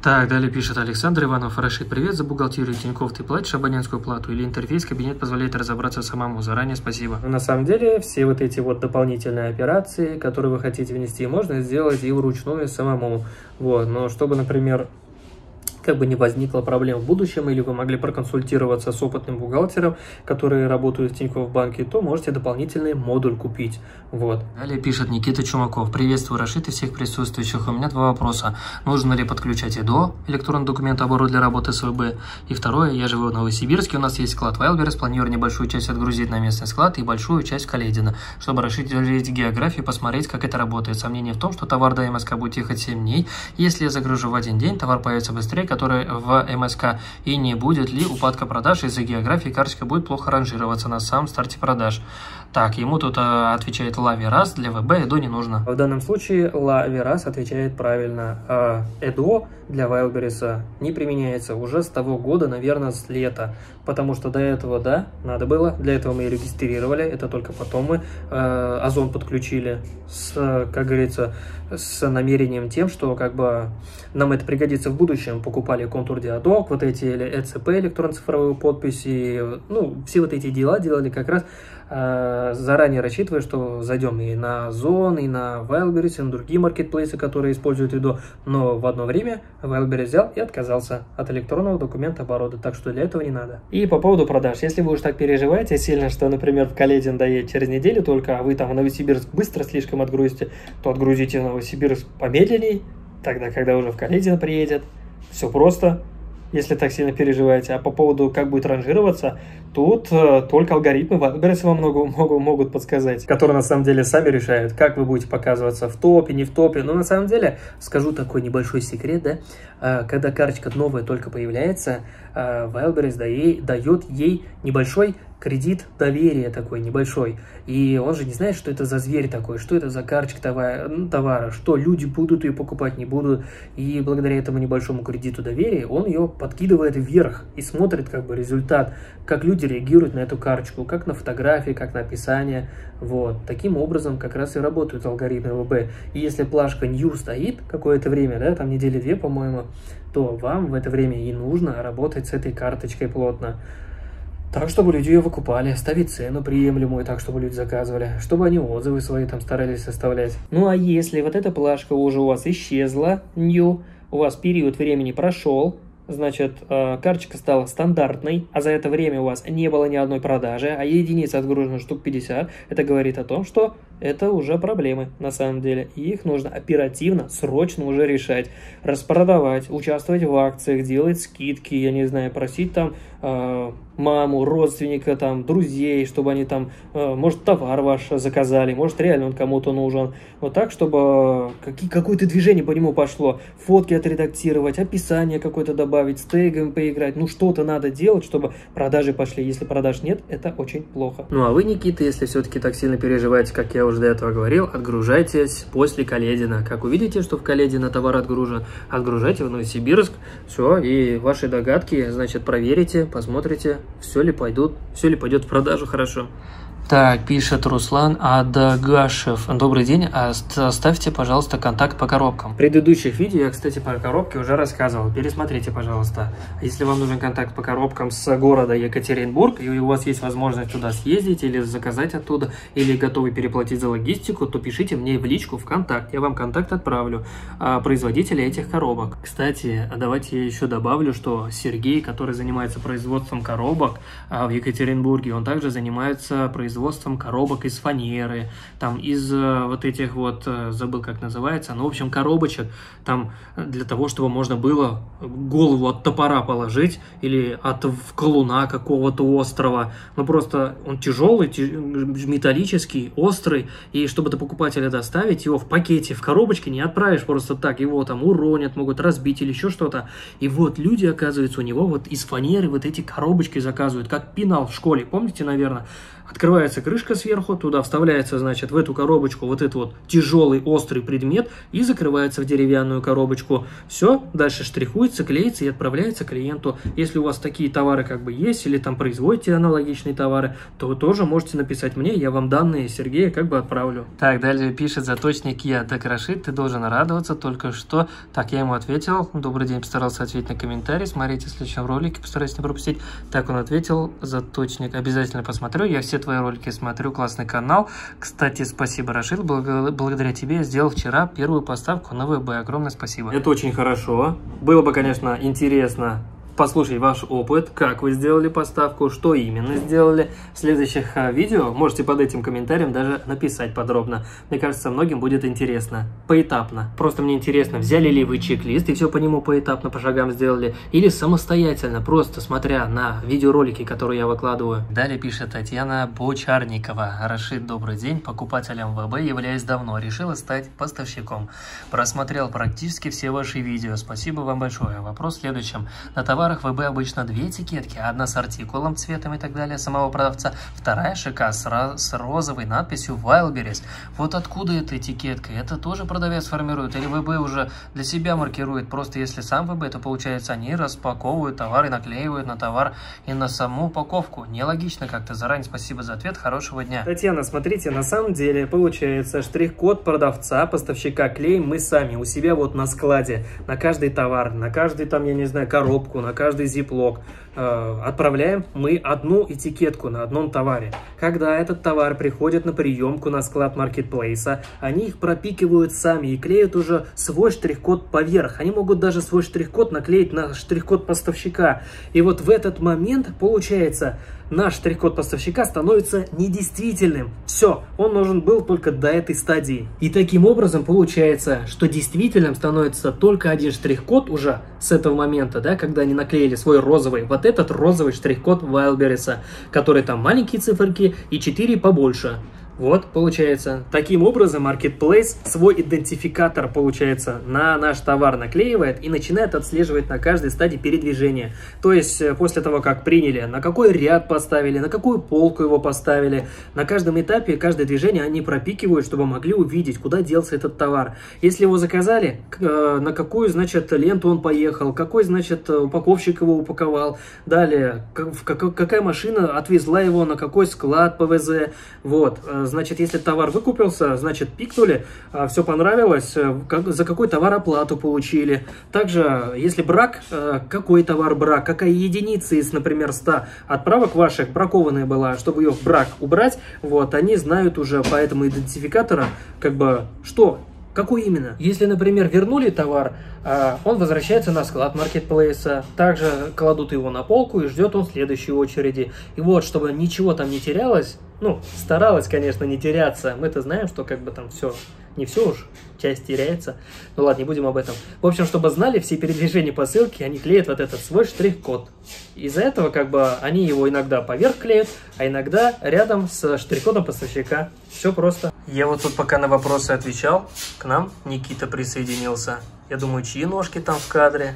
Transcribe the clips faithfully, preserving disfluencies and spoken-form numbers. Так, далее пишет Александр Иванов. Рашид, привет, за бухгалтерию Тинькофф ты платишь абонентскую плату или интерфейс кабинет позволяет разобраться самому? Заранее спасибо. На самом деле, все вот эти вот дополнительные операции, которые вы хотите внести, можно сделать и вручную самому. Вот, но чтобы, например, как бы не возникло проблем в будущем, или вы могли проконсультироваться с опытным бухгалтером, которые работают в Тинькофф банке, то можете дополнительный модуль купить. Вот. Далее пишет Никита Чумаков. Приветствую, Рашид, и всех присутствующих. У меня два вопроса. Нужно ли подключать ЭДО, электронный документооборот для работы с ВБ? И второе, я живу в Новосибирске, у нас есть склад Wildberries, планирую небольшую часть отгрузить на местный склад и большую часть в Коледино, чтобы расширить географию и посмотреть, как это работает. Сомнение в том, что товар до МСК будет ехать семь дней. Если я загружу в один день, товар появится быстрее, который в МСК, и не будет ли упадка продаж из-за географии, карточка будет плохо ранжироваться на самом старте продаж. Так, ему тут э, отвечает Лавираз, для ВБ ЭДО не нужно. В данном случае Лавираз отвечает правильно. ЭДО для Wildberries не применяется уже с того года, наверное, с лета, потому что до этого, да, надо было, для этого мы и регистрировали, это только потом мы э, ОЗОН подключили, с, как говорится, с намерением тем, что как бы нам это пригодится в будущем, покупали контур-диадок, вот эти ЭЦП, электронно-цифровую подпись, и, ну, все вот эти дела делали как раз, э, заранее рассчитывая, что зайдем и на ОЗОН, и на Wildberries, и на другие маркетплейсы, которые используют ЭДО, но в одно время Wildberries взял и отказался от электронного документа оборота, так что для этого не надо. И по поводу продаж, если вы уж так переживаете сильно, что, например, в Коледино доедет через неделю только, а вы там в Новосибирск быстро слишком отгрузите, то отгрузите в Новосибирск помедленней, тогда, когда уже в Коледино приедет. Все просто, если так сильно переживаете. А по поводу, как будет ранжироваться, тут э, только алгоритмы Wildberries вам много, много могут подсказать. Которые на самом деле сами решают, как вы будете показываться в топе, не в топе. Но на самом деле, скажу такой небольшой секрет, да, э, когда карточка новая только появляется, э, Wildberries дает ей небольшой кредит доверия такой небольшой. И он же не знает, что это за зверь такой, что это за карточка товара, ну, товара, что люди будут ее покупать, не будут. И благодаря этому небольшому кредиту доверия он ее подкидывает вверх и смотрит как бы результат, как люди реагируют на эту карточку, как на фотографии, как на описание. Вот. Таким образом как раз и работают алгоритмы ВБ. И если плашка New стоит какое-то время, да, там недели две, по-моему, то вам в это время и нужно работать с этой карточкой плотно. Так, чтобы люди ее выкупали, ставить цену приемлемую, так, чтобы люди заказывали, чтобы они отзывы свои там старались составлять. Ну а если вот эта плашка уже у вас исчезла, new, у вас период времени прошел, значит, карточка стала стандартной, а за это время у вас не было ни одной продажи, а единицы отгружено штук пятьдесят, это говорит о том, что это уже проблемы на самом деле, и их нужно оперативно, срочно уже решать, распродавать, участвовать в акциях, делать скидки, я не знаю, просить там э, маму, родственника, там, друзей, чтобы они там, э, может, товар ваш заказали, может, реально он кому-то нужен, вот так, чтобы э, какое-то движение по нему пошло, фотки отредактировать, описание какое-то добавить, с тегом поиграть, ну что-то надо делать, чтобы продажи пошли. Если продаж нет, это очень плохо. Ну а вы, Никита, если все-таки так сильно переживаете, как я уже до этого говорил, отгружайтесь после Коледино. Как увидите, что в Коледино товар отгружен, отгружайте в Новосибирск, все, и ваши догадки, значит, проверите, посмотрите, все ли пойдут, все ли пойдет в продажу хорошо. Так, пишет Руслан Адагашев. Добрый день, оставьте, пожалуйста, контакт по коробкам. В предыдущих видео я, кстати, по коробке уже рассказывал. Пересмотрите, пожалуйста. Если вам нужен контакт по коробкам с города Екатеринбург, и у вас есть возможность туда съездить или заказать оттуда, или готовы переплатить за логистику, то пишите мне в личку ВКонтакте. Я вам контакт отправлю производителя этих коробок. Кстати, давайте я еще добавлю, что Сергей, который занимается производством коробок в Екатеринбурге, он также занимается производством производством коробок из фанеры, там из вот этих вот, забыл как называется, ну в общем коробочек, там для того, чтобы можно было голову от топора положить или от вколуна какого-то острого, ну просто он тяжелый, металлический, острый, и чтобы до покупателя доставить его в пакете, в коробочке не отправишь просто так, его там уронят, могут разбить или еще что-то, и вот люди, оказывается, у него вот из фанеры вот эти коробочки заказывают, как пенал в школе, помните, наверное, открывают открывается крышка сверху, туда вставляется, значит, в эту коробочку вот этот вот тяжелый острый предмет и закрывается в деревянную коробочку. Все, дальше штрихуется, клеится и отправляется клиенту. Если у вас такие товары как бы есть или там производите аналогичные товары, то вы тоже можете написать мне, я вам данные Сергея как бы отправлю. Так, далее пишет заточник: я, так, Рашид, ты должен радоваться только что. Так, я ему ответил, добрый день, постарался ответить на комментарий, смотрите в следующем ролике, постараюсь не пропустить. Так, он ответил, заточник, обязательно посмотрю, я все твои ролики смотрю, классный канал. Кстати, спасибо, Рашид, благодаря тебе я сделал вчера первую поставку на ВБ, огромное спасибо. Это очень хорошо, было бы, конечно, интересно послушать ваш опыт, как вы сделали поставку, что именно сделали. В следующих видео можете под этим комментарием даже написать подробно. Мне кажется, многим будет интересно. Поэтапно. Просто мне интересно, взяли ли вы чек-лист и все по нему поэтапно, по шагам сделали, или самостоятельно, просто смотря на видеоролики, которые я выкладываю. Далее пишет Татьяна Бочарникова. Рашид, добрый день. Покупателем ВБ являюсь давно. Решила стать поставщиком. Просмотрел практически все ваши видео. Спасибо вам большое. Вопрос в следующем. На товар ВБ обычно две этикетки, одна с артикулом, цветом и так далее самого продавца, вторая шика с розовой надписью Wildberries. Вот откуда эта этикетка? Это тоже продавец формирует или ВБ уже для себя маркирует? Просто если сам ВБ, то получается они распаковывают товар и наклеивают на товар и на саму упаковку. Нелогично как-то. Заранее спасибо за ответ, хорошего дня. Татьяна, смотрите, на самом деле получается штрих-код продавца, поставщика клеим мы сами у себя вот на складе, на каждый товар, на каждый там, я не знаю, коробку, на каждый зиплок э, отправляем мы одну этикетку на одном товаре. Когда этот товар приходит на приемку на склад маркетплейса, они их пропикивают сами и клеят уже свой штрих-код поверх. Они могут даже свой штрих-код наклеить на штрих-код поставщика. И вот в этот момент получается, наш штрих-код поставщика становится недействительным. Все, он нужен был только до этой стадии. И таким образом получается, что действительным становится только один штрих-код уже с этого момента, да, когда они наклеили свой розовый, вот этот розовый штрих-код Wildberries, который там маленькие циферки и четыре побольше. Вот, получается. Таким образом, Marketplace свой идентификатор, получается, на наш товар наклеивает и начинает отслеживать на каждой стадии передвижения. То есть, после того, как приняли, на какой ряд поставили, на какую полку его поставили, на каждом этапе, каждое движение они пропикивают, чтобы могли увидеть, куда делся этот товар. Если его заказали, на какую, значит, ленту он поехал, какой, значит, упаковщик его упаковал, далее, какая машина отвезла его, на какой склад ПВЗ, вот. Значит, если товар выкупился, значит, пикнули, все понравилось, как, за какой товар оплату получили. Также, если брак, какой товар брак, какая единица из, например, ста отправок ваших бракованная была, чтобы ее в брак убрать, вот, они знают уже по этому идентификатору, как бы, что... Какой именно? Если, например, вернули товар, он возвращается на склад маркетплейса, также кладут его на полку и ждет он следующей очереди. И вот, чтобы ничего там не терялось, ну, старалась, конечно, не теряться, мы-то знаем, что как бы там все, не все уж, часть теряется, ну ладно, не будем об этом. В общем, чтобы знали все передвижения по ссылке, они клеят вот этот свой штрих-код. Из-за этого как бы они его иногда поверх клеят, а иногда рядом с штрих-кодом поставщика. Все просто. Я вот тут пока на вопросы отвечал, к нам Никита присоединился. Я думаю, чьи ножки там в кадре?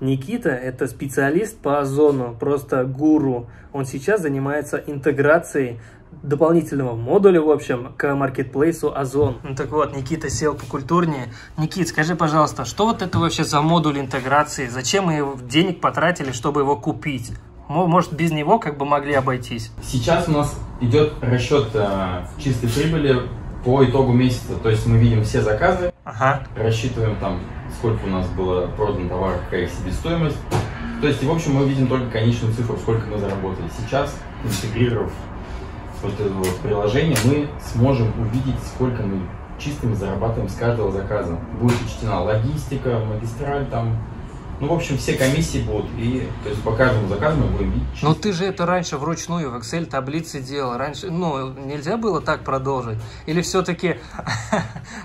Никита – это специалист по ОЗОНу, просто гуру. Он сейчас занимается интеграцией дополнительного модуля, в общем, к маркетплейсу ОЗОН. Ну так вот, Никита сел покультурнее. Никит, скажи, пожалуйста, что вот это вообще за модуль интеграции? Зачем мы денег потратили, чтобы его купить? Может, без него как бы могли обойтись? Сейчас у нас идет расчет э, чистой прибыли по итогу месяца. То есть мы видим все заказы, ага, рассчитываем там, сколько у нас было продано товаров, какая их себестоимость. То есть, в общем, мы видим только конечную цифру, сколько мы заработали. Сейчас, интегрировав вот это вот приложение, мы сможем увидеть, сколько мы чистыми зарабатываем с каждого заказа. Будет учтена логистика, магистраль там. Ну, в общем, все комиссии будут, и то есть по каждому заказу мы будем видеть. Но ты же это раньше вручную в Excel таблице делал. Раньше, ну, нельзя было так продолжить? Или все-таки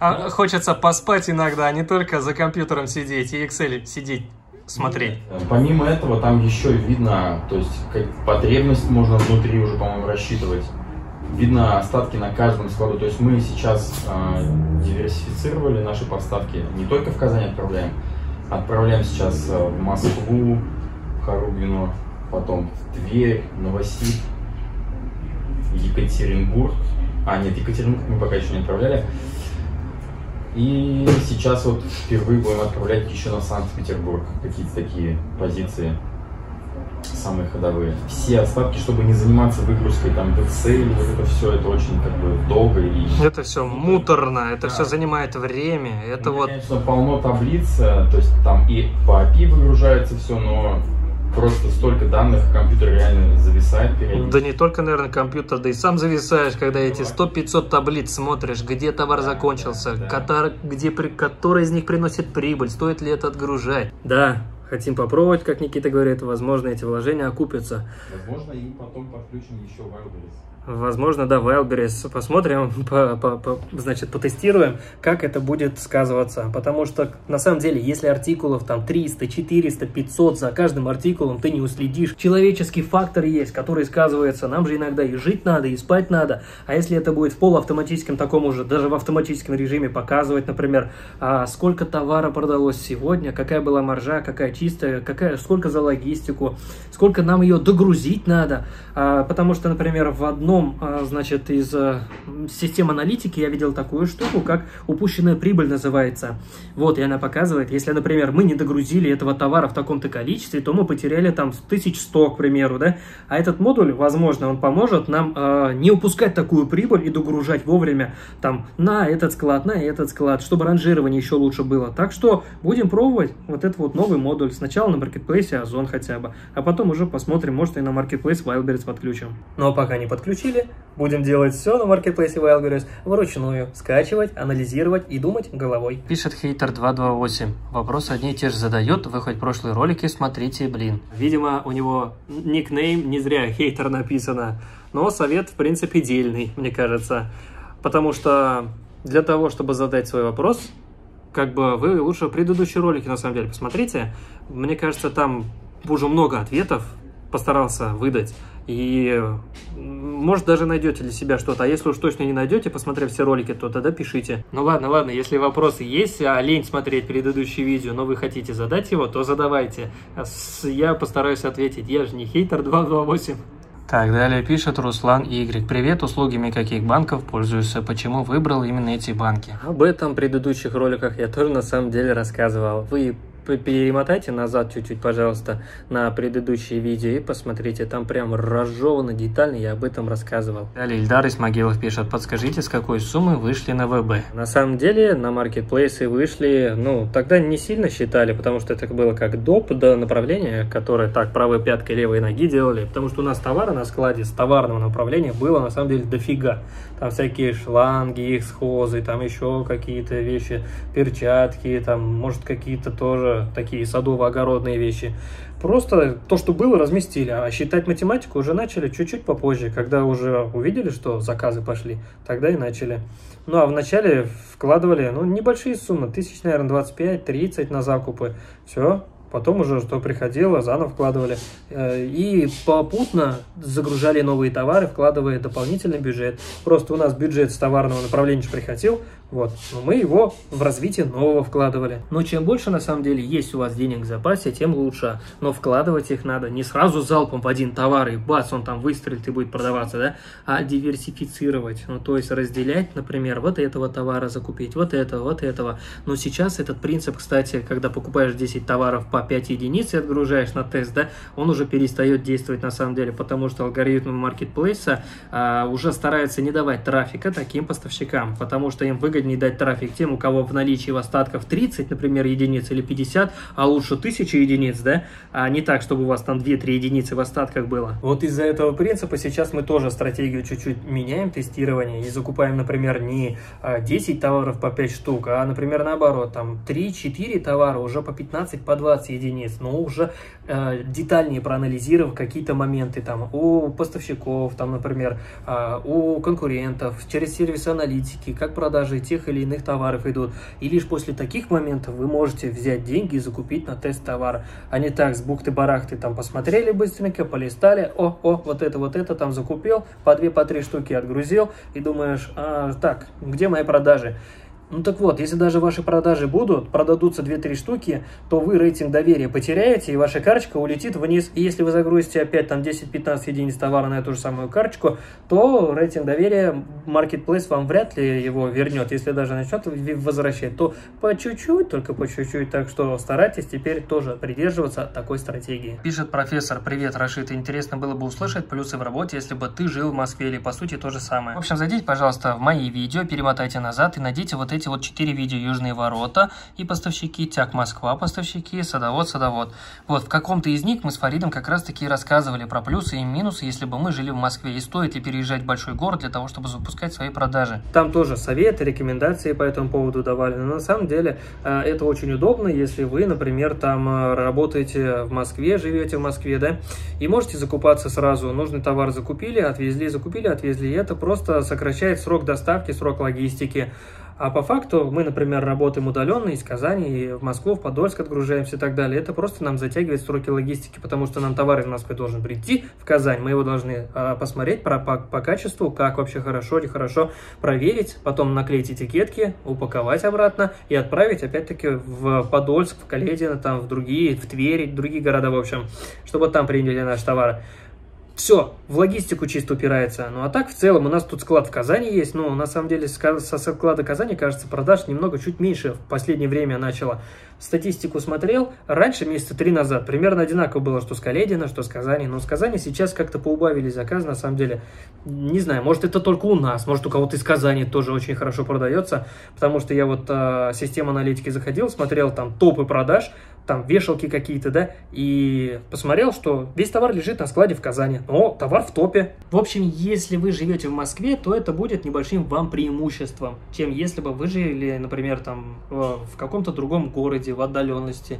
хочется поспать иногда, а не только за компьютером сидеть и Excel сидеть, смотреть? Помимо этого, там еще видно, то есть как потребность можно внутри уже, по-моему, рассчитывать. Видно остатки на каждом складу. То есть мы сейчас э, диверсифицировали наши поставки. Не только в Казань отправляем. Отправляем сейчас в Москву, Харубино, потом в Тверь, Новосиб, Екатеринбург. А, нет, Екатеринбург мы пока еще не отправляли. И сейчас вот впервые будем отправлять еще на Санкт-Петербург. Какие-то такие позиции самые ходовые. Все остатки, чтобы не заниматься выгрузкой, там, бэксель, вот это все, это очень как бы долго. И... Это все муторно, это да. все занимает время. Это вот... Конечно, полно таблиц, то есть там и по эй пи ай выгружается все, но... Просто столько данных, компьютер реально зависает. Да не только, наверное, компьютер, да и сам зависаешь, когда эти сто-пятьсот таблиц смотришь, где товар закончился, да. катар, где, который из них приносит прибыль, стоит ли это отгружать. Да, хотим попробовать, как Никита говорит, возможно, эти вложения окупятся. Возможно, и потом подключим еще Wildberries. Возможно, да, Wildberries. Посмотрим, по, по, по, значит, потестируем, как это будет сказываться. Потому что, на самом деле, если артикулов там триста, четыреста, пятьсот, за каждым артикулом ты не уследишь. Человеческий фактор есть, который сказывается. Нам же иногда и жить надо, и спать надо. А если это будет в полуавтоматическом таком уже, даже в автоматическом режиме показывать, например, сколько товара продалось сегодня, какая была маржа, какая чистая, какая, сколько за логистику, сколько нам ее догрузить надо. Потому что, например, в одном значит, из систем аналитики я видел такую штуку, как упущенная прибыль называется. Вот, и она показывает, если, например, мы не догрузили этого товара в таком-то количестве, то мы потеряли там тысячу сто, к примеру, да. А этот модуль, возможно, он поможет нам э, не упускать такую прибыль и догружать вовремя там на этот склад, на этот склад, чтобы ранжирование еще лучше было. Так что будем пробовать вот этот вот новый модуль. Сначала на маркетплейсе ОЗОН хотя бы, а потом уже посмотрим, может, и на маркетплейс Wildberries подключим. Но пока не подключим. Будем делать все на маркетплейсе Wildberries вручную, скачивать, анализировать и думать головой. Пишет хейтер два два восемь. Вопрос одни и те же задает, вы хоть прошлые ролики смотрите, блин. Видимо, у него никнейм не зря хейтер написано, но совет в принципе дельный, мне кажется. Потому что для того, чтобы задать свой вопрос, как бы вы лучше предыдущие ролики на самом деле посмотрите. Мне кажется, там уже много ответов постарался выдать. И, может, даже найдете для себя что-то. А если уж точно не найдете, посмотрев все ролики, то тогда пишите. Ну ладно, ладно, если вопросы есть, а лень смотреть предыдущее видео, но вы хотите задать его, то задавайте. Я постараюсь ответить. Я же не хейтер два два восемь. Так, далее пишет Руслан Игорек. Привет, услугами каких банков пользуюсь, почему выбрал именно эти банки? Об этом в предыдущих роликах я тоже на самом деле рассказывал. Вы... перемотайте назад чуть-чуть, пожалуйста, на предыдущие видео и посмотрите, там прям разжевано, детально я об этом рассказывал. Далее Ильдар Исмагилов пишет, подскажите, с какой суммы вышли на вэ бэ? На самом деле на маркетплейсы вышли, ну, тогда не сильно считали, потому что это было как доп. До направления, которое так правой пяткой левой ноги делали, потому что у нас товара на складе с товарного направления было на самом деле дофига. Там всякие шланги, их схозы, там еще какие-то вещи, перчатки, там, может, какие-то тоже такие садово-огородные вещи. Просто то, что было, разместили. А считать математику уже начали чуть-чуть попозже, когда уже увидели, что заказы пошли, тогда и начали. Ну а вначале вкладывали, ну, небольшие суммы, тысяч, наверное, двадцать пять-тридцать на закупы. Все. Потом уже, что приходило, заново вкладывали. И попутно загружали новые товары, вкладывая дополнительный бюджет. Просто у нас бюджет с товарного направления же приходил, вот. Но мы его в развитие нового вкладывали. Но чем больше, на самом деле, есть у вас денег в запасе, тем лучше. Но вкладывать их надо не сразу залпом в один товар, и бац, он там выстрелит и будет продаваться, да? А диверсифицировать. Ну, то есть разделять, например, вот этого товара закупить, вот этого, вот этого. Но сейчас этот принцип, кстати, когда покупаешь десять товаров по пять единиц и отгружаешь на тест, да, он уже перестает действовать на самом деле, потому что алгоритмы маркетплейса а, уже стараются не давать трафика таким поставщикам, потому что им выгоднее дать трафик тем, у кого в наличии в остатках тридцать, например, единиц или пятьдесят, а лучше тысяча единиц, да, а не так, чтобы у вас там две-три единицы в остатках было. Вот из-за этого принципа сейчас мы тоже стратегию чуть-чуть меняем, тестирование, и закупаем, например, не десять товаров по пять штук, а, например, наоборот, там три-четыре товара уже по пятнадцать, по двадцать единиц, но уже э, детальнее проанализировав какие-то моменты там у поставщиков, там, например, э, у конкурентов, через сервис аналитики, как продажи тех или иных товаров идут. И лишь после таких моментов вы можете взять деньги и закупить на тест товар. А не так с бухты-барахты там посмотрели быстренько, полистали, о, о, вот это, вот это там закупил, по две, по три штуки отгрузил и думаешь, а, так, где мои продажи? Ну так вот, если даже ваши продажи будут, продадутся две-три штуки, то вы рейтинг доверия потеряете, и ваша карточка улетит вниз. И если вы загрузите опять там десять-пятнадцать единиц товара на эту же самую карточку, то рейтинг доверия маркетплейс вам вряд ли его вернет. Если даже начнет возвращать, то по чуть-чуть, только по чуть-чуть. Так что старайтесь теперь тоже придерживаться такой стратегии. Пишет профессор: привет, Рашид, интересно было бы услышать плюсы в работе, если бы ты жил в Москве, или по сути то же самое. В общем, зайдите, пожалуйста, в мои видео, перемотайте назад и найдите вот эти Эти вот четыре видео: Южные Ворота и поставщики, Тяг Москва, поставщики, Садовод, Садовод. Вот в каком-то из них мы с Фаридом как раз таки рассказывали про плюсы и минусы, если бы мы жили в Москве, и стоит ли переезжать в большой город для того, чтобы запускать свои продажи. Там тоже советы, рекомендации по этому поводу давали. Но на самом деле это очень удобно, если вы, например, там работаете в Москве, живете в Москве, да, и можете закупаться сразу. Нужный товар закупили, отвезли, закупили, отвезли. И это просто сокращает срок доставки, срок логистики. А по факту мы, например, работаем удаленно из Казани, и в Москву, в Подольск отгружаемся и так далее. Это просто нам затягивает сроки логистики, потому что нам товар из Москвы должен прийти в Казань. Мы его должны э, посмотреть про, по, по качеству, как вообще хорошо, нехорошо, проверить, потом наклеить этикетки, упаковать обратно и отправить опять-таки в Подольск, в Коледино, там, в другие, в Тверь, в другие города, в общем, чтобы там приняли наш товар. Все, в логистику чисто упирается. Ну а так, в целом, у нас тут склад в Казани есть. Но на самом деле со склада Казани, кажется, продаж немного чуть меньше в последнее время начало. Статистику смотрел раньше, месяца три назад. Примерно одинаково было, что с Коледино, что с Казани. Но с Казани сейчас как-то поубавили заказы, на самом деле. Не знаю, может это только у нас. Может у кого-то из Казани тоже очень хорошо продается. Потому что я вот э, систему аналитики заходил, смотрел там топы продаж, там вешалки какие-то, да, и посмотрел, что весь товар лежит на складе в Казани, но товар в топе. В общем, если вы живете в Москве, то это будет небольшим вам преимуществом, чем если бы вы жили, например, там в каком-то другом городе, в отдаленности.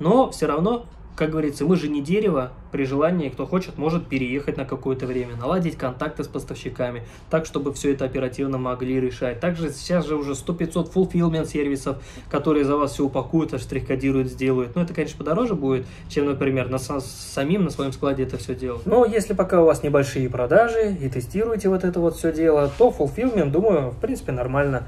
Но все равно, как говорится, мы же не дерево, при желании, кто хочет, может переехать на какое-то время, наладить контакты с поставщиками, так, чтобы все это оперативно могли решать. Также сейчас же уже сто-пятьсот фулфилмент сервисов, которые за вас все упакуют, штрих-кодируют, сделают. Но это, конечно, подороже будет, чем, например, на самим на своем складе это все делать. Но если пока у вас небольшие продажи и тестируете вот это вот все дело, то фулфилмент, думаю, в принципе, нормально.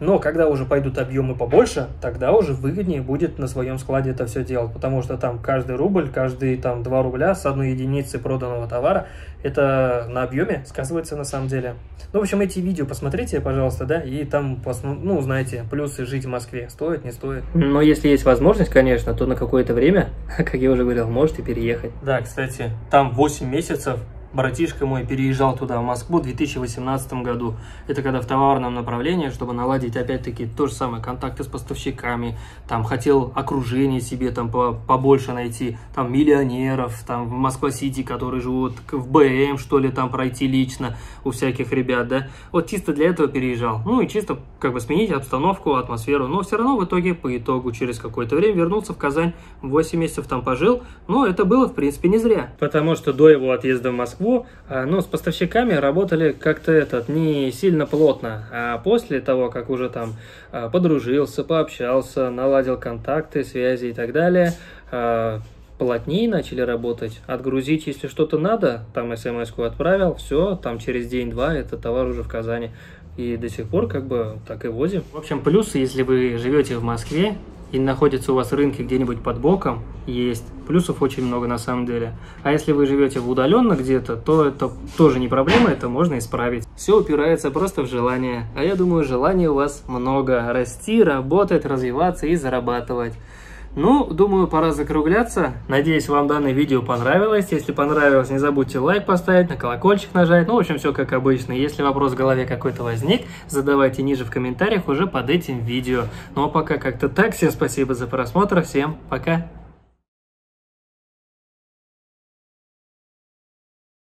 Но когда уже пойдут объемы побольше, тогда уже выгоднее будет на своем складе это все делать, потому что там каждый рубль, каждые там два рубля с одной единицы проданного товара, это на объеме сказывается на самом деле. Ну, в общем, эти видео посмотрите, пожалуйста, да, и там, ну, знаете, плюсы жить в Москве, стоит, не стоит. Но если есть возможность, конечно, то на какое-то время, как я уже говорил, можете переехать. Да, кстати, там восемь месяцев. Братишка мой переезжал туда, в Москву, в две тысячи восемнадцатом году. Это когда в товарном направлении, чтобы наладить, опять-таки, то же самое, контакты с поставщиками, там, хотел окружение себе, там, побольше найти, там, миллионеров, там, в москва-сити, которые живут, в бэ эм, что ли, там, пройти лично у всяких ребят, да. Вот чисто для этого переезжал. Ну, и чисто, как бы, сменить обстановку, атмосферу, но все равно в итоге, по итогу, через какое-то время вернулся в Казань, восемь месяцев там пожил, но это было, в принципе, не зря. Потому что до его отъезда в Москву, но с поставщиками работали как-то этот не сильно плотно, а после того, как уже там подружился, пообщался, наладил контакты, связи и так далее, плотнее начали работать, отгрузить, если что-то надо, там смс-ку отправил, все, там через день-два этот товар уже в Казани, и до сих пор как бы так и возим. В общем, плюсы, если вы живете в Москве, и находятся у вас рынки где-нибудь под боком, есть. Плюсов очень много на самом деле. А если вы живете удаленно где-то, то это тоже не проблема, это можно исправить. Все упирается просто в желание. А я думаю, желаний у вас много. Расти, работать, развиваться и зарабатывать. Ну, думаю, пора закругляться. Надеюсь, вам данное видео понравилось. Если понравилось, не забудьте лайк поставить, на колокольчик нажать. Ну, в общем, все как обычно. Если вопрос в голове какой-то возник, задавайте ниже в комментариях уже под этим видео. Ну, а пока как-то так. Всем спасибо за просмотр. Всем пока.